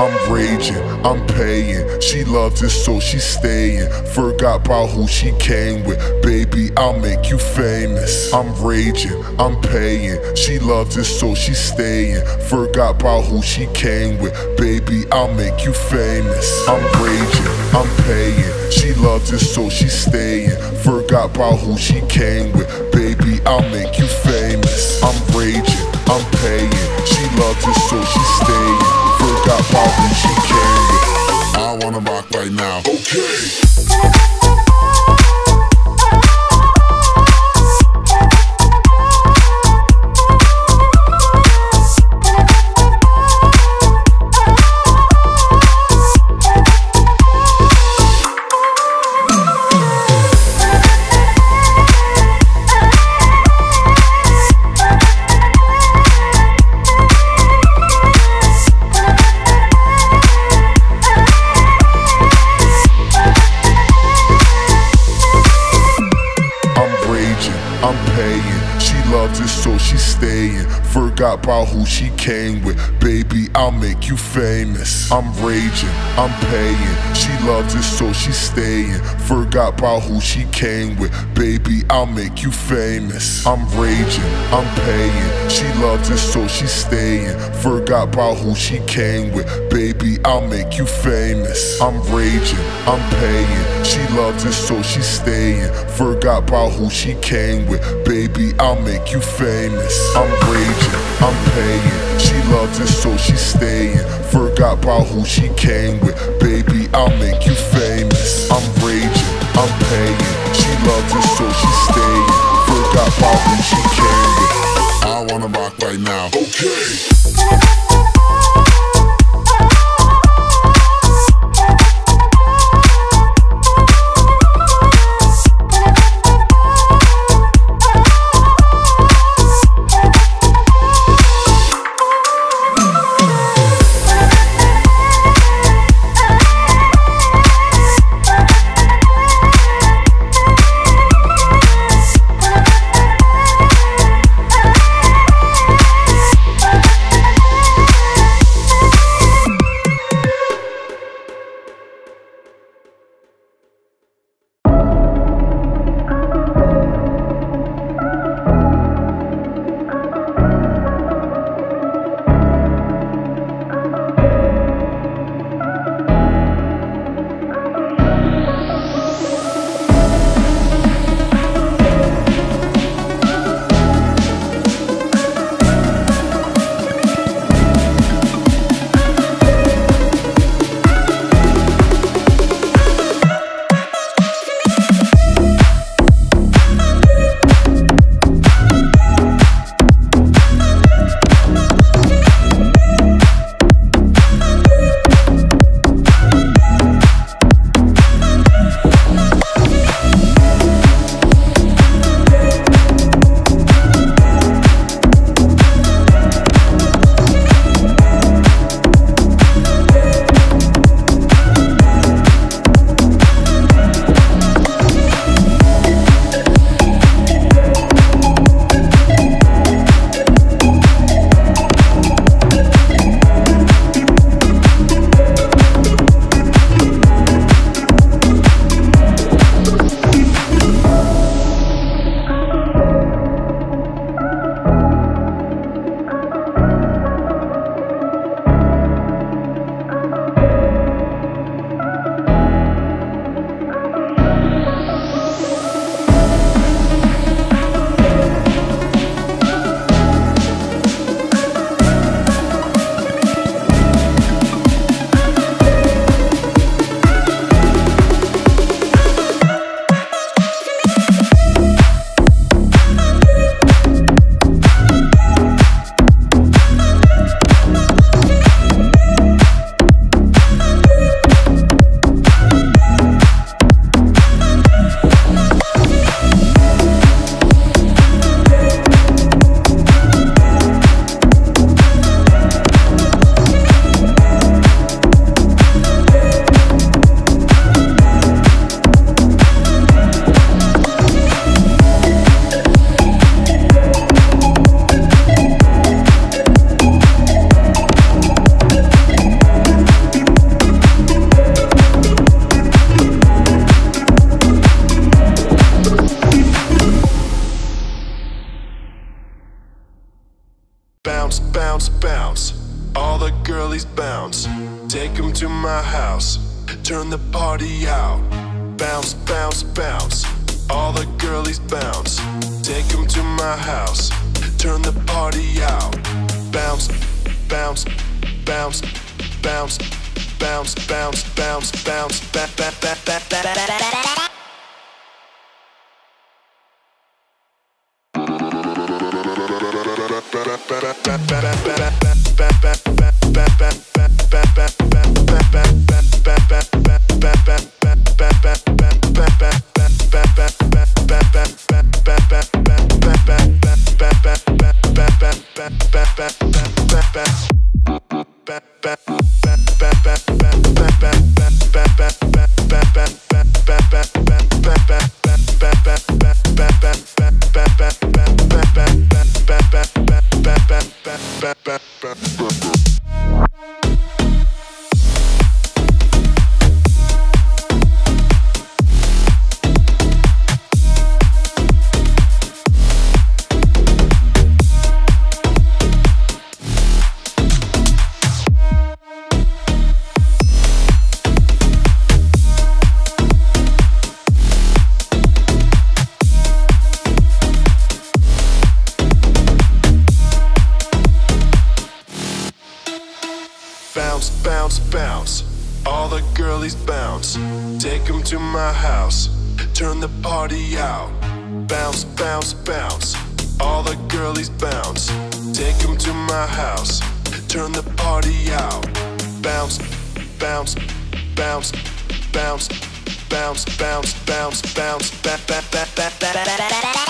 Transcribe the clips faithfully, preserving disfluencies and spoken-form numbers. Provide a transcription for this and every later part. I'm raging, I'm paying. She loves it, so she's staying. Forgot about who she came with. Baby, I'll make you famous. I'm raging, I'm paying. She loves it, so she's staying. Forgot about who she came with. Baby, I'll make you famous. I'm raging, I'm paying. She loves it, so she's staying. Forgot about who she came with. Baby, I'll make you famous. I'm raging, I'm paying. She loves it, so she's staying. Forgot about who she came with. I wanna rock right now. Okay. I'm paying, she loves it, so she's staying. Forgot about who she came with. Baby, I'll make you famous. I'm raging, I'm paying. She loves it, so she's staying. Forgot about who she came with. Baby, I'll make you famous. I'm raging, I'm paying. She loves it, so she's staying. Forgot about who she came with. Baby, I'll make you famous. I'm raging, I'm paying. She loves it, so she's staying. Forgot about who she came with. Baby, I'll make you famous. I'm raging, I'm paying. She loves it, so she's staying. Forgot about who she came with. Baby, I'll make you famous. I'm raging, I'm paying. She loves it, so she's staying. Forgot about who she came with. I wanna rock right now. Okay. all the girlies bounce. Take them to my house, turn the party out. Bounce, bounce, bounce, all the girlies bounce. Take them to my house, turn the party out. Bounce, bounce, bounce, bounce, bounce, bounce, bounce, bounce, bounce, bounce, bounce, bounce. Bounce, bounce, bounce, all the girlies bounce. Take them to my house, turn the party out. Bounce, bounce, bounce, all the girlies bounce. Take them to my house, turn the party out. Bounce, bounce, bounce, bounce, bounce, bounce, bounce, bounce, bounce, bounce, bounce.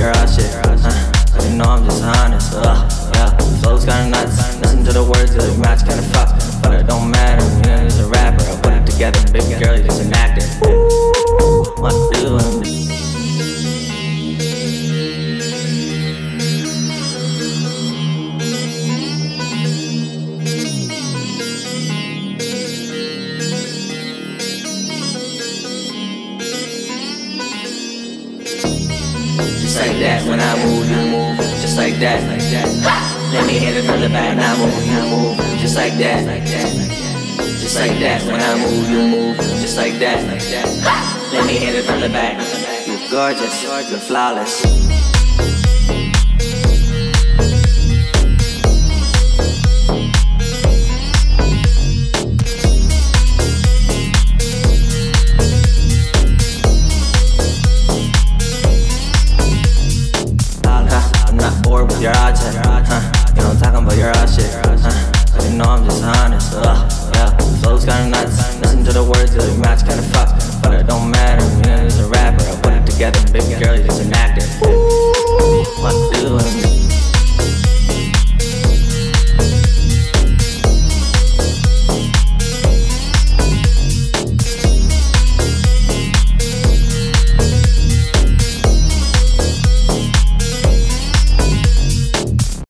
Your object. shots, got a fox, but it don't matter. You know, there's a rapper, I put it together. Baby girl, you're just an actor. Ooh.